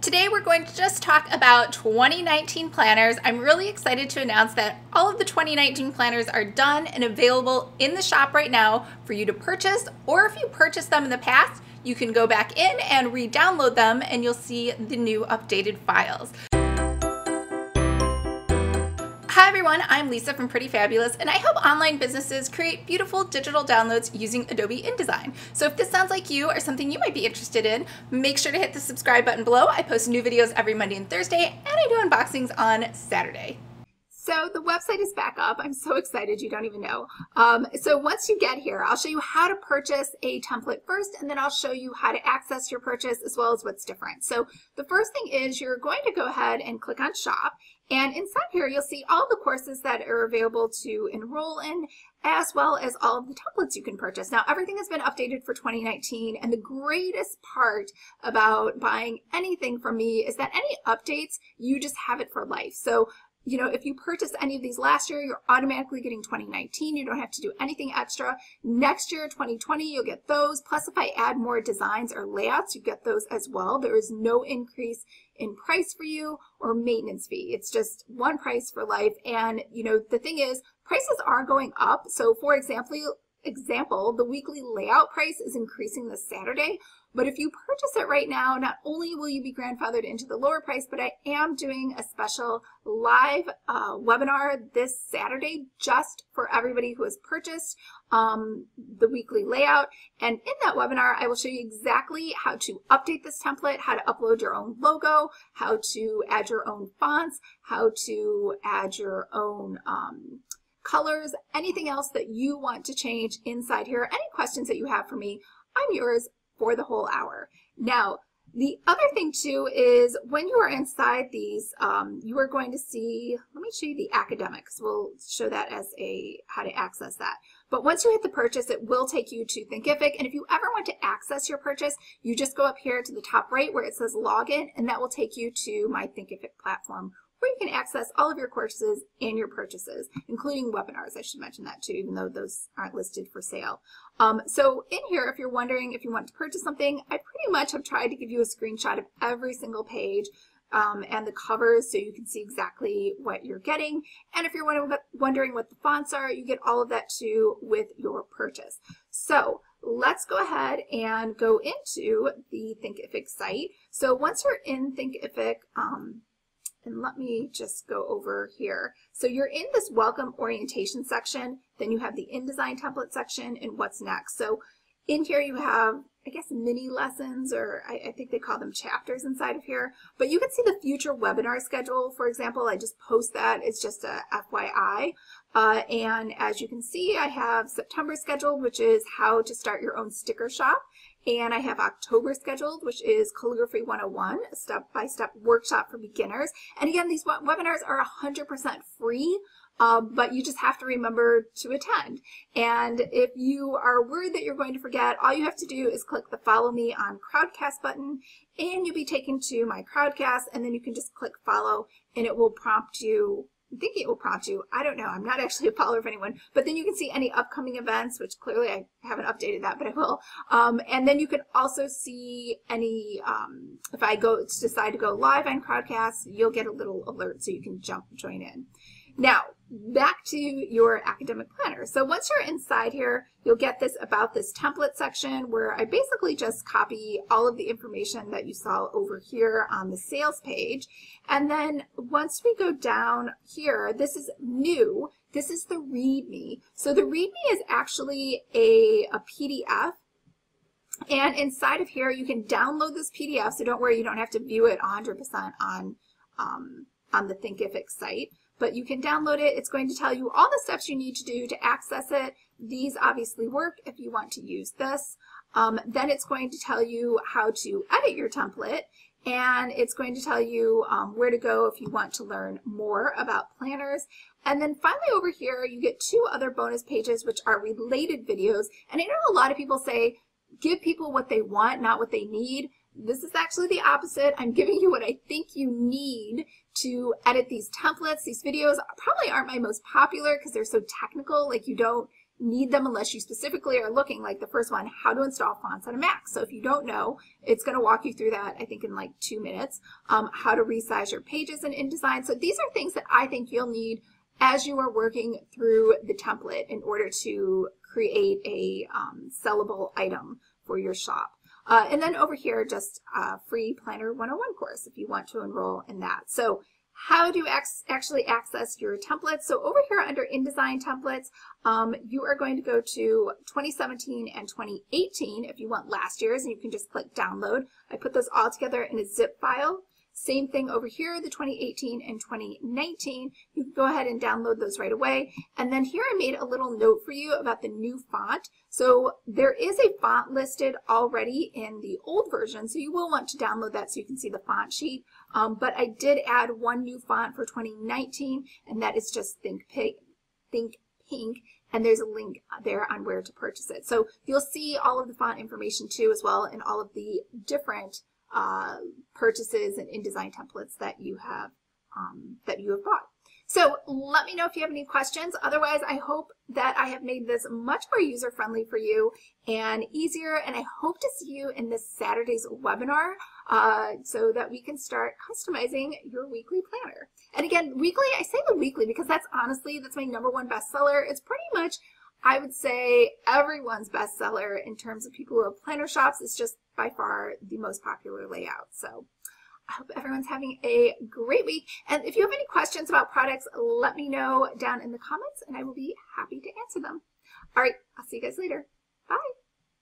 Today we're going to just talk about 2019 planners. I'm really excited to announce that all of the 2019 planners are done and available in the shop right now for you to purchase, or if you purchased them in the past, you can go back in and re-download them and you'll see the new updated files. Hi everyone, I'm Lisa from Pretty Fabulous, and I help online businesses create beautiful digital downloads using Adobe InDesign. So if this sounds like you or something you might be interested in, make sure to hit the subscribe button below. I post new videos every Monday and Thursday, and I do unboxings on Saturday. So the website is back up. I'm so excited, you don't even know. So once you get here, I'll show you how to purchase a template first, and then I'll show you how to access your purchase as well as what's different. So the first thing is you're going to go ahead and click on Shop, and inside here you'll see all the courses that are available to enroll in, as well as all of the templates you can purchase. Now, everything has been updated for 2019, and the greatest part about buying anything from me is that any updates, you just have it for life. So you know, if you purchased any of these last year, you're automatically getting 2019. You don't have to do anything extra. Next year, 2020, you'll get those. Plus, if I add more designs or layouts, you get those as well. There is no increase in price for you or maintenance fee. It's just one price for life. And, you know, the thing is, prices are going up. So, for example, the weekly layout price is increasing this Saturday. But if you purchase it right now, not only will you be grandfathered into the lower price, but I am doing a special live webinar this Saturday just for everybody who has purchased the weekly layout. And in that webinar, I will show you exactly how to update this template, how to upload your own logo, how to add your own fonts, how to add your own colors, anything else that you want to change inside here. Any questions that you have for me, I'm yours for the whole hour. Now, the other thing too is when you are inside these, you are going to see, let me show you the academics. We'll show that as a, how to access that. But once you hit the purchase, it will take you to Thinkific. And if you ever want to access your purchase, you just go up here to the top right where it says login, and that will take you to my Thinkific platform, where you can access all of your courses and your purchases, including webinars. I should mention that too, even though those aren't listed for sale. So in here, if you're wondering if you want to purchase something, I pretty much have tried to give you a screenshot of every single page and the covers so you can see exactly what you're getting. And if you're wondering what the fonts are, you get all of that too with your purchase. So let's go ahead and go into the Thinkific site. So once you're in Thinkific, and let me just go over here. So you're in this welcome orientation section, then you have the InDesign template section and what's next. So in here you have, I guess, mini lessons, or I think they call them chapters inside of here, but you can see the future webinar schedule. For example, I just post that, it's just a FYI. And as you can see, I have September scheduled, which is how to start your own sticker shop. And I have October scheduled, which is Calligraphy 101, a step-by-step workshop for beginners. And again, these webinars are 100% free, but you just have to remember to attend. And if you are worried that you're going to forget, all you have to do is click the Follow Me on Crowdcast button, and you'll be taken to my Crowdcast, and then you can just click Follow, and it will prompt you. I think it will prompt you. I don't know. I'm not actually a follower of anyone. But then you can see any upcoming events, which clearly I haven't updated that, but I will. And then you can also see any, if I decide to go live on Crowdcast, you'll get a little alert so you can join in. Now, back to your academic planner. So once you're inside here, you'll get this about this template section where I basically just copy all of the information that you saw over here on the sales page. And then once we go down here, this is new. This is the README. So the README is actually a PDF. And inside of here, you can download this PDF. So don't worry, you don't have to view it 100% on the Thinkific site. But you can download it. It's going to tell you all the steps you need to do to access it. These obviously work if you want to use this. Then it's going to tell you how to edit your template, and it's going to tell you where to go if you want to learn more about planners. And then finally over here, you get two other bonus pages, which are related videos. And I know a lot of people say, give people what they want, not what they need. This is actually the opposite. I'm giving you what I think you need to edit these templates. These videos probably aren't my most popular because they're so technical. Like, you don't need them unless you specifically are looking, like the first one, how to install fonts on a Mac. So if you don't know, it's going to walk you through that, I think, in like 2 minutes, how to resize your pages in InDesign. So these are things that I think you'll need as you are working through the template in order to create a sellable item for your shop. And then over here, just free Planner 101 course if you want to enroll in that. So how do you actually access your templates? So over here under InDesign templates, you are going to go to 2017 and 2018 if you want last year's, and you can just click download. I put those all together in a zip file. Same thing over here, the 2018 and 2019. You can go ahead and download those right away. And then here I made a little note for you about the new font. So there is a font listed already in the old version, so you will want to download that so you can see the font sheet. But I did add one new font for 2019, and that is just Think Pink. And there's a link there on where to purchase it. So you'll see all of the font information too as well, and all of the different purchases and InDesign templates that you have bought. So let me know if you have any questions. Otherwise, I hope that I have made this much more user-friendly for you and easier, and I hope to see you in this Saturday's webinar so that we can start customizing your weekly planner. And again, weekly, I say the weekly because that's honestly, that's my #1 bestseller. It's pretty much, I would say, everyone's bestseller in terms of people who have planner shops. It's just by far the most popular layout. So I hope everyone's having a great week. And if you have any questions about products, let me know down in the comments and I will be happy to answer them. All right, I'll see you guys later. Bye.